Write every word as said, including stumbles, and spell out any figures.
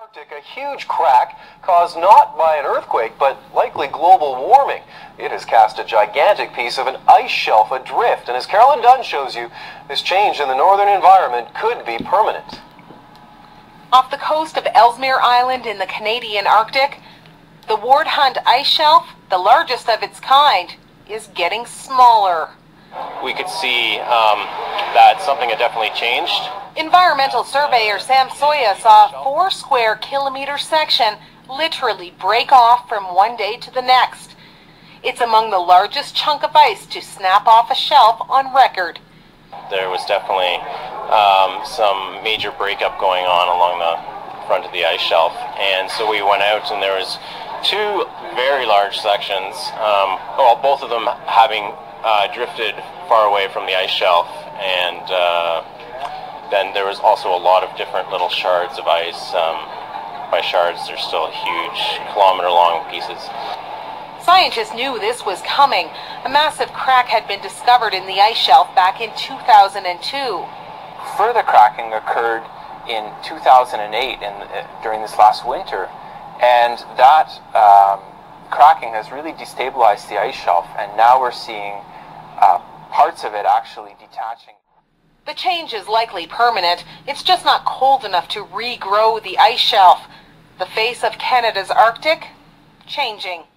Arctic, a huge crack caused not by an earthquake, but likely global warming. It has cast a gigantic piece of an ice shelf adrift, and as Carolyn Dunn shows you, this change in the northern environment could be permanent. Off the coast of Ellesmere Island in the Canadian Arctic, the Ward Hunt ice shelf, the largest of its kind, is getting smaller. We could see um, that something had definitely changed. Environmental surveyor Sam Sawyer saw a four square kilometer section literally break off from one day to the next. It's among the largest chunk of ice to snap off a shelf on record. There was definitely um, some major breakup going on along the front of the ice shelf, and so we went out and there was two very large sections, um, well, both of them having Uh, drifted far away from the ice shelf, and uh, then there was also a lot of different little shards of ice. Um, by shards, they're still huge, kilometer-long pieces. Scientists knew this was coming. A massive crack had been discovered in the ice shelf back in two thousand two. Further cracking occurred in two thousand eight, and uh, during this last winter, and that um, cracking has really destabilized the ice shelf, and now we're seeing uh, parts of it actually detaching. The change is likely permanent. It's just not cold enough to regrow the ice shelf. The face of Canada's Arctic, changing.